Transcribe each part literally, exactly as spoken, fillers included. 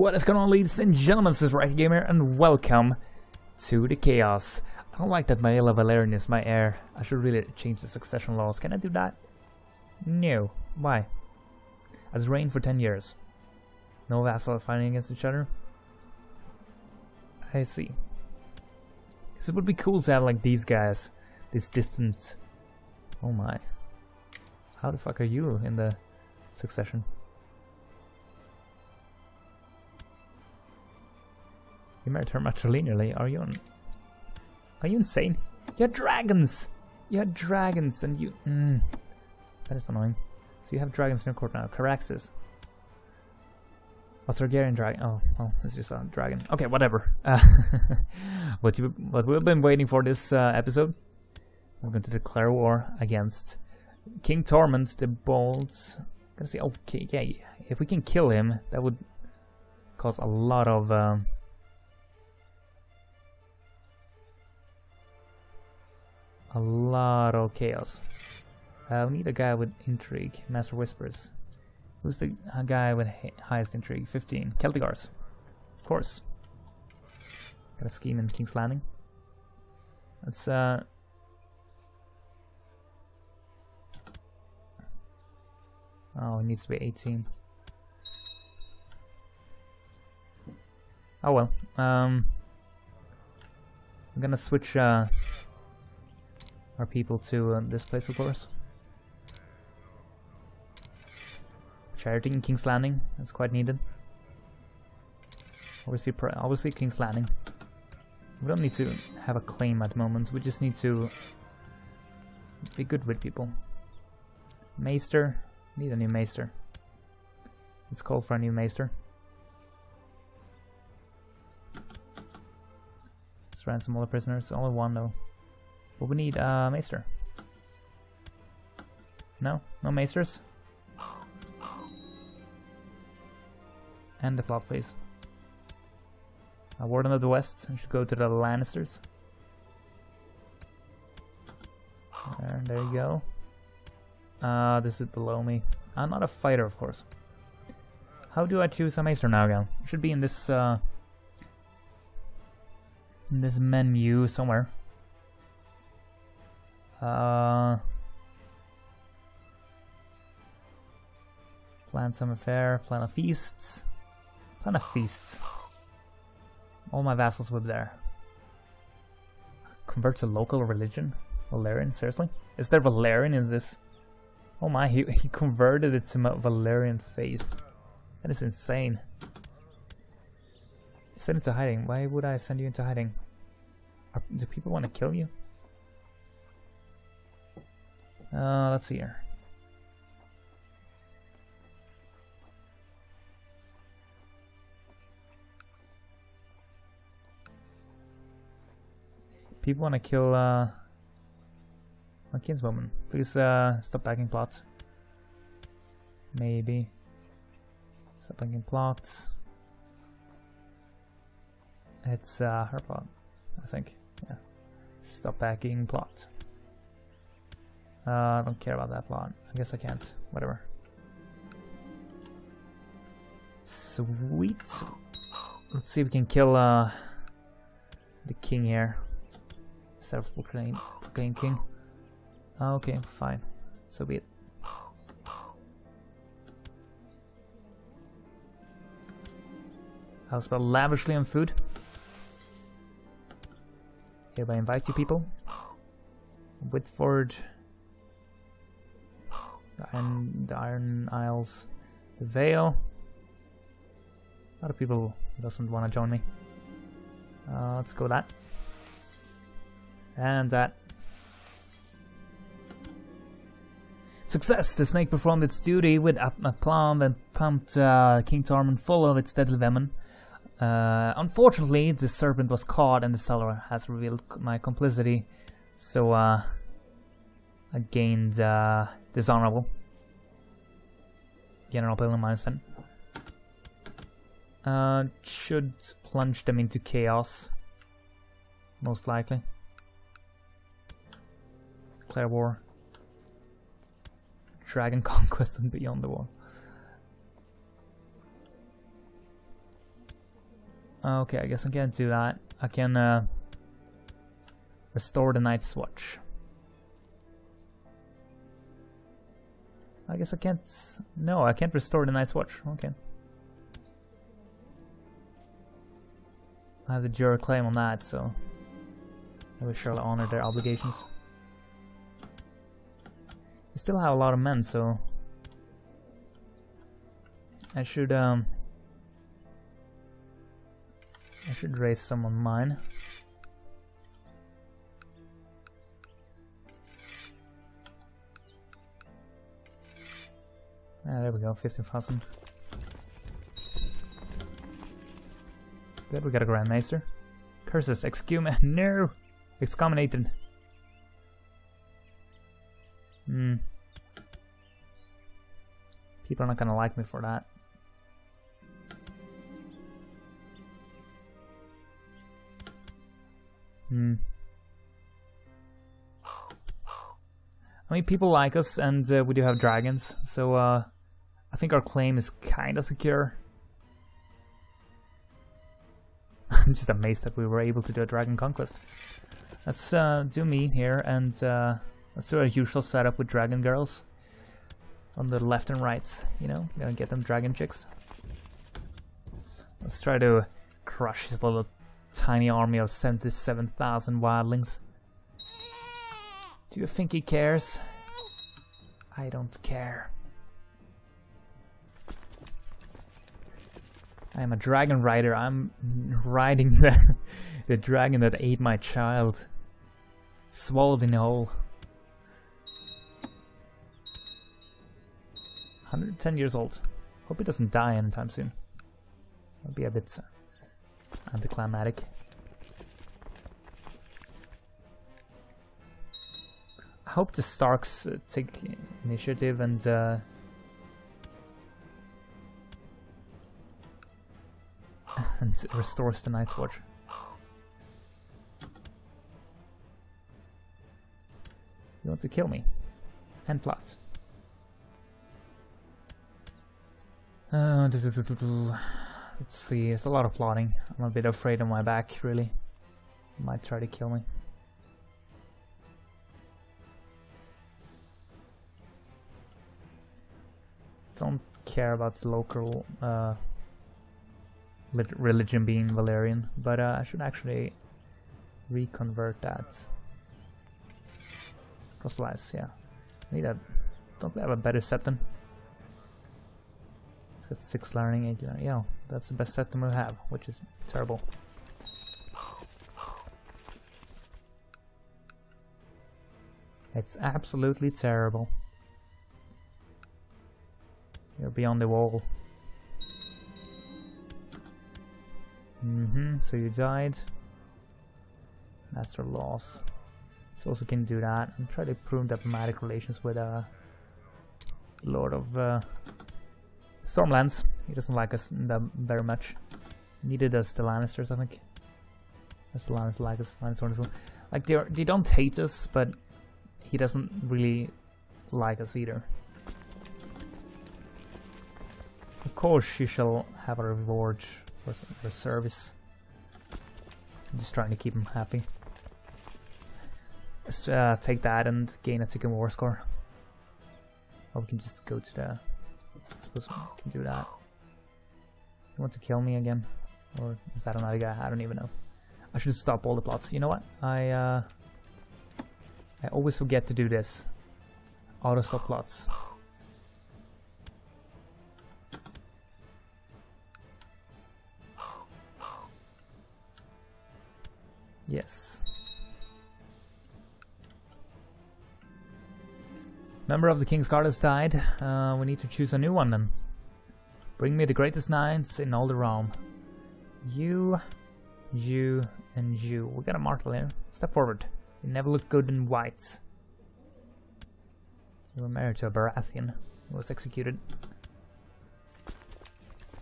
What is going on, ladies and gentlemen? This is Reactive Gamer, and welcome to the chaos. I don't like that Maela Valerian is my heir. I should really change the succession laws. Can I do that? No. Why? Has reigned for ten years. No vassal fighting against each other? I see. Because it would be cool to have like these guys. This distant... Oh my. How the fuck are you in the succession? You married her matrilineally, are you? Are you insane? You're dragons! You're dragons and you... Mm, that is annoying. So you have dragons in your court now. Caraxes. A Targaryen dragon. Oh, well, it's just a dragon. Okay, whatever. Uh, what, you, what we've been waiting for this uh, episode. We're going to declare war against King Torment, the Bold. I'm gonna say, okay, yeah, if we can kill him, that would cause a lot of... Um, A lot of chaos. Uh, we need a guy with intrigue. Master Whispers. Who's the guy with highest intrigue? fifteen. Celtigars. Of course. Got a scheme in King's Landing. Let's uh... Oh, it needs to be eighteen. Oh well. Um... I'm gonna switch uh... our people to uh, this place, of course. Charity in King's Landing, that's quite needed. Obviously, obviously King's Landing. We don't need to have a claim at the moment, we just need to be good with people. Maester, need a new Maester. Let's call for a new Maester. Let's ransom all the prisoners, only one though. But we need a uh, Maester. No? No Maesters? And the plot, please. A Warden of the West. We should go to the Lannisters. There, there you go. Uh, this is below me. I'm not a fighter, of course. How do I choose a Maester now again? It should be in this, uh, in this menu somewhere. Uh, plan some affair, plan a feast, plan a feast. All my vassals will be there. Convert to local religion? Valerian, seriously? Is there Valerian in this? Oh my, he, he converted it to my Valerian faith. That is insane. Send it to hiding. Why would I send you into hiding? Are, do people want to kill you? Uh, let's see here. People want to kill uh, my kinswoman. Please uh, stop bagging plots. Maybe. Stop bagging plots. It's uh, her plot, I think. Yeah. Stop bagging plot. Uh, I don't care about that plot. I guess I can't. Whatever. Sweet. Let's see if we can kill uh, the king here. Self-proclaimed king. Okay, fine. So be it. I'll spend lavishly on food. Hereby invite you people. Whitford. And the Iron Isles, the Vale. A lot of people doesn't want to join me. Uh, let's go that. And that. Success! The snake performed its duty with aplomb and pumped uh, King Tarman full of its deadly venom. Uh, unfortunately, the serpent was caught and the seller has revealed my complicity. So, uh... I gained uh, dishonorable. General Pelmonison. Uh should plunge them into chaos. Most likely. Declare war. Dragon conquest and beyond the wall. Okay, I guess I can't do that. I can uh, restore the Night's Watch. I guess I can't... No, I can't restore the Night's Watch. Okay. I have the juror claim on that, so... I will surely honor their obligations. We still have a lot of men, so... I should... um. I should raise some on mine. Ah, there we go, fifteen thousand. Good, we got a Grand Maester. Curses, excum- no! Excommunicated. Hmm. People are not gonna like me for that. Hmm. I mean, people like us, and uh, we do have dragons, so uh, I think our claim is kinda secure. I'm just amazed that we were able to do a dragon conquest. Let's uh, do me here, and uh, let's do our usual setup with dragon girls. On the left and right, you know, gonna get them dragon chicks. Let's try to crush his little tiny army of seventy-seven thousand wildlings. Do you think he cares? I don't care. I am a dragon rider. I'm riding the, the dragon that ate my child. Swallowed in a hole. one hundred ten years old. Hope he doesn't die anytime soon. That'll be a bit anticlimactic. I hope the Starks uh, take initiative and uh, and restores the Night's Watch. You want to kill me? And plot. Uh, do -do -do -do -do. Let's see. There's a lot of plotting. I'm a bit afraid of my back, really. Might try to kill me. Don't care about the local uh, religion being Valerian, but uh, I should actually reconvert that. Proselytize, yeah. Need a. Don't we have a better Septon? It's got six learning, eight learning. Yeah, that's the best Septon we have, which is terrible. It's absolutely terrible. You're beyond the wall. Mm-hmm, so you died. That's your loss. So also can do that. And try to prove diplomatic relations with uh, the Lord of uh, Stormlands. He doesn't like us very much. Neither does the Lannisters, I think. Does the Lannisters like us? Lannisters. Like, they, are, they don't hate us, but he doesn't really like us either. Of course, you shall have a reward for your service. I'm just trying to keep him happy. Let's uh, take that and gain a Tikkun War score. Or we can just go to the... I suppose we can do that. You want to kill me again? Or is that another guy? I don't even know. I should stop all the plots. You know what? I, uh, I always forget to do this. Auto-stop plots. Yes. Member of the King's Guard has died. Uh, we need to choose a new one then. Bring me the greatest knights in all the realm. You, you, and you. We got a Martell here. Step forward. You never look good in white. You were married to a Baratheon who was executed.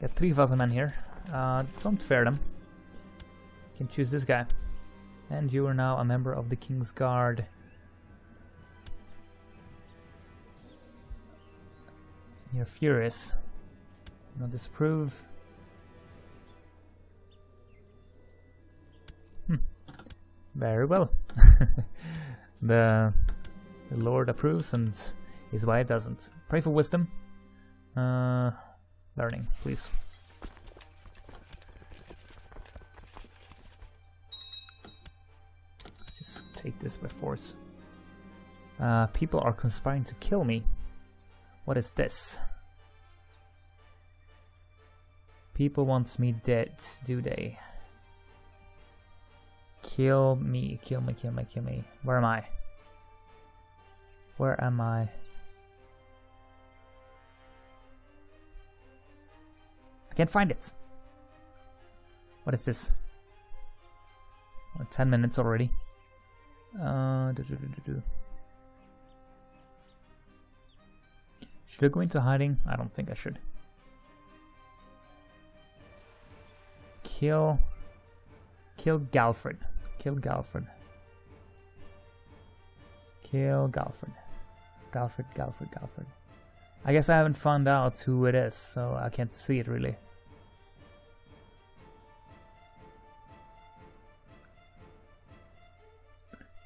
Got three thousand men here. Uh, don't fear them. You can choose this guy. And you are now a member of the King's Guard. You're furious. You don't disapprove. Very well. the, the Lord approves and his wife doesn't. Pray for wisdom. Uh, learning, please. Let's just take this by force. Uh, people are conspiring to kill me. What is this? People want me dead, do they? Kill me, kill me, kill me, kill me. Where am I? Where am I? I can't find it. What is this? Well, ten minutes already. Uh, do, do, do, do, do. Should I go into hiding? I don't think I should. Kill... Kill Galfred. Kill Galfred. Kill Galfred. Galfred, Galfred, Galfred. I guess I haven't found out who it is, so I can't see it really.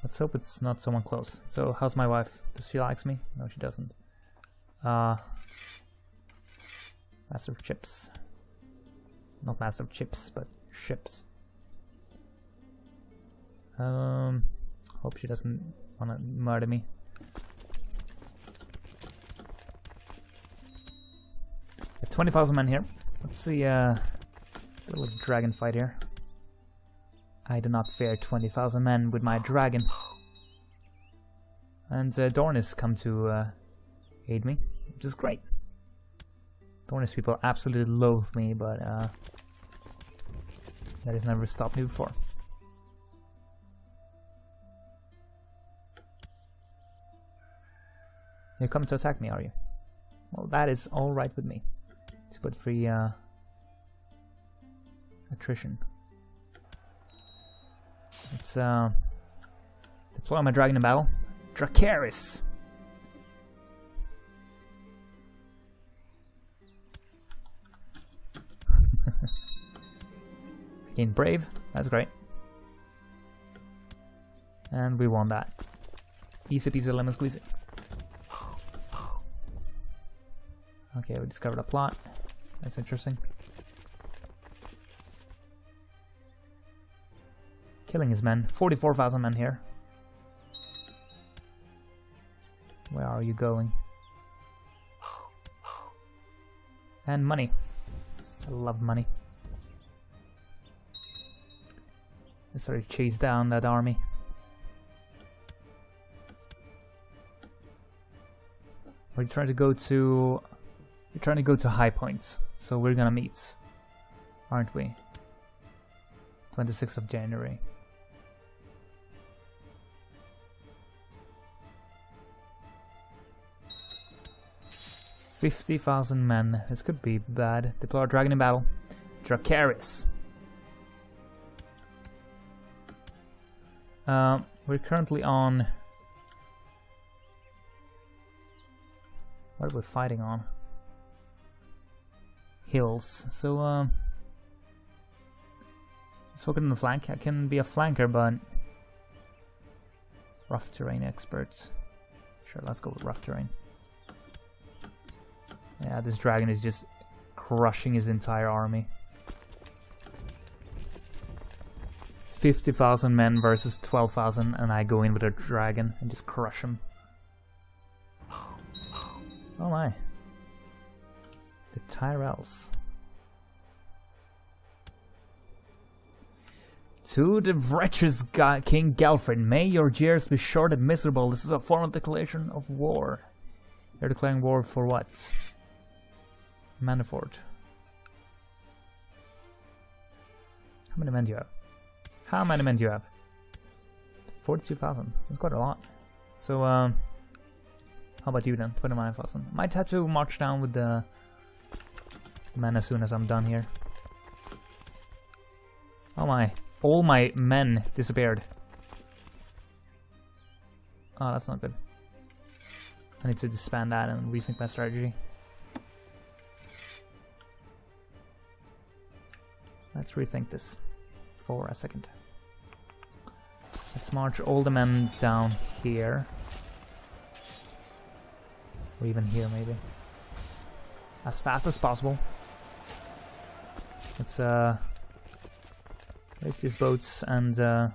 Let's hope it's not someone close. So, how's my wife? Does she like me? No, she doesn't. Uh, Master of Chips. Not Master of Chips, but Ships. Um, hope she doesn't want to murder me. We have twenty thousand men here. Let's see uh, a little dragon fight here. I do not fear twenty thousand men with my dragon. And uh, Dornish has come to uh, aid me, which is great. Dornish people absolutely loathe me, but uh, that has never stopped me before. You're coming to attack me, are you? Well, that is alright with me. To put free uh, attrition. Let's uh, deploy my dragon in battle. Dracarys! Again, brave. That's great. And we won that. Easy peasy lemon squeezy. Okay, we discovered a plot. That's interesting. Killing his men. forty-four thousand men here. Where are you going? And money. I love money. Let's sort of chase down that army. We're trying to go to... We're trying to go to high points, so we're gonna meet, aren't we? twenty-sixth of January. fifty thousand men, this could be bad. Deploy our dragon in battle. Dracarys. Uh, we're currently on... What are we fighting on? Hills, so um, let's focus on the flank. I can be a flanker, but rough terrain experts. Sure, let's go with rough terrain. Yeah, this dragon is just crushing his entire army. fifty thousand men versus twelve thousand, and I go in with a dragon and just crush him. Oh my. The Tyrells. To the wretches, King Galfred, may your jeers be short and miserable. This is a formal declaration of war. You're declaring war for what? Manafort. How many men do you have? How many men do you have? forty-two thousand. That's quite a lot. So, um, how about you then? twenty-nine thousand. Might have to march down with the men as soon as I'm done here. Oh my, all my men disappeared. Oh, that's not good. I need to disband that and rethink my strategy. Let's rethink this for a second. Let's march all the men down here. Or even here, maybe. As fast as possible. Let's uh, place these boats and uh,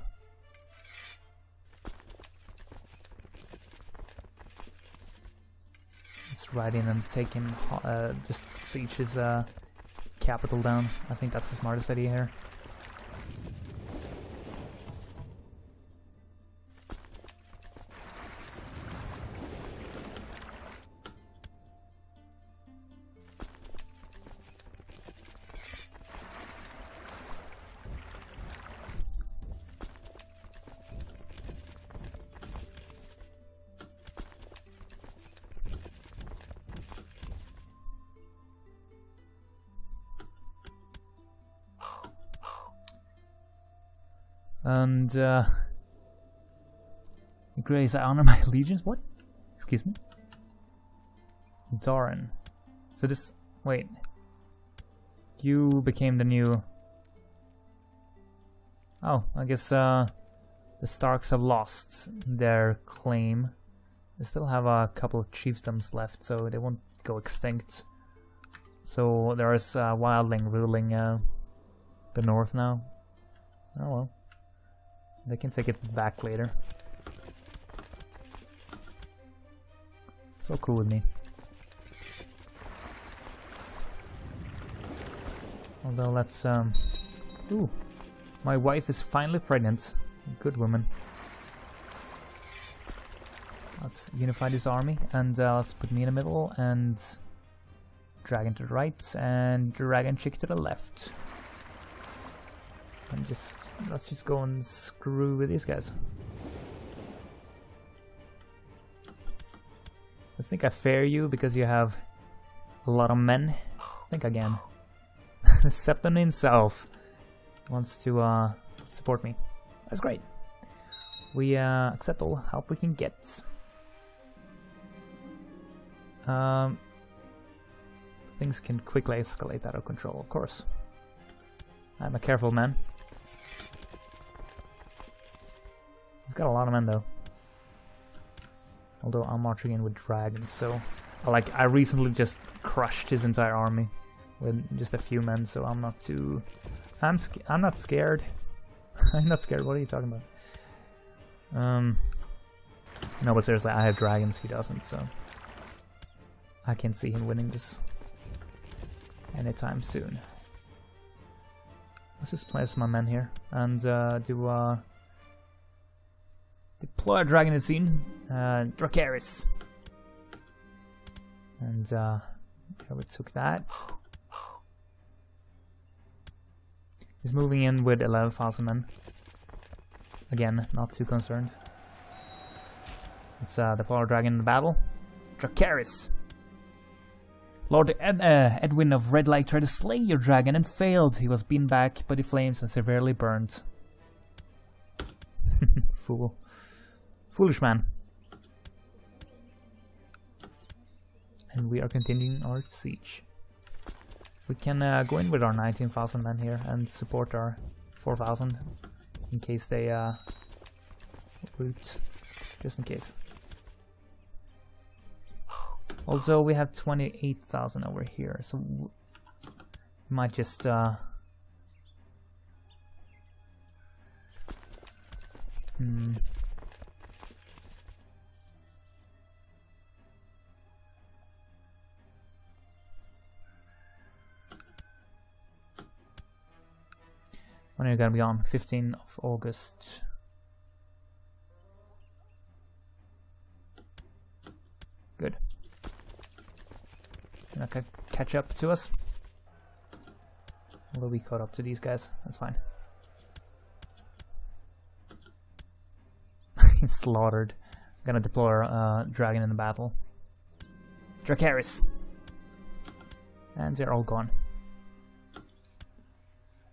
let's ride in and take him, uh, just siege his uh, capital down. I think that's the smartest idea here. And, uh... Grace, I honor my allegiance? What? Excuse me? Doran. So this... Wait. You became the new... Oh, I guess, uh... the Starks have lost their claim. They still have a couple of chiefdoms left, so they won't go extinct. So there is a uh, wildling ruling, uh... the north now. Oh well. They can take it back later. So cool with me. Although let's um... Ooh! My wife is finally pregnant. Good woman. Let's unify this army and uh, let's put me in the middle and... Dragon to the right and dragon chick to the left. And just, let's just go and screw with these guys. I think I fear you because you have a lot of men. Think again. Septon himself wants to uh, support me. That's great. We uh, accept all help we can get. Um, things can quickly escalate out of control, of course. I'm a careful man. He's got a lot of men though. Although I'm marching in with dragons, so like I recently just crushed his entire army with just a few men, so I'm not too. I'm sc I'm not scared. I'm not scared. What are you talking about? Um. No, but seriously, I have dragons. He doesn't, so I can't see him winning this anytime soon. Let's just place my men here and uh, do uh, deploy a dragon in the scene, uh, Dracarys. And uh, here we took that. He's moving in with eleven thousand men. Again, not too concerned. Let's uh, deploy a dragon in the battle, Dracarys. Lord Ed uh, Edwin of Red Light tried to slay your dragon and failed. He was beaten back by the flames and severely burned. Fool. Foolish man. And we are continuing our siege. We can uh, go in with our nineteen thousand men here and support our four thousand in case they uh, root. Just in case. Although we have twenty-eight thousand over here, so we might just uh, hmm. When are you gonna be on? fifteenth of August. Good. Not gonna catch up to us. Although we caught up to these guys, that's fine. He's slaughtered. I'm gonna deploy our uh, dragon in the battle. Dracarys! And they're all gone.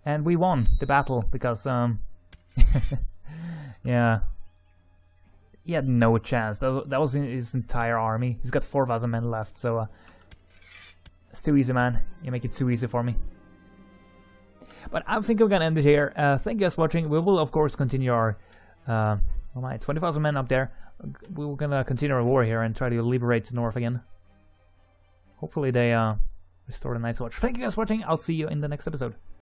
And we won the battle because, um. yeah. He had no chance. That was his entire army. He's got four thousand men left, so. Uh, It's too easy, man. You make it too easy for me. But I think I'm gonna end it here. Uh, thank you guys for watching. We will, of course, continue our Uh, all right, twenty thousand men up there. We're gonna continue our war here and try to liberate the north again. Hopefully they uh, restore the Night's Watch. Thank you guys for watching. I'll see you in the next episode.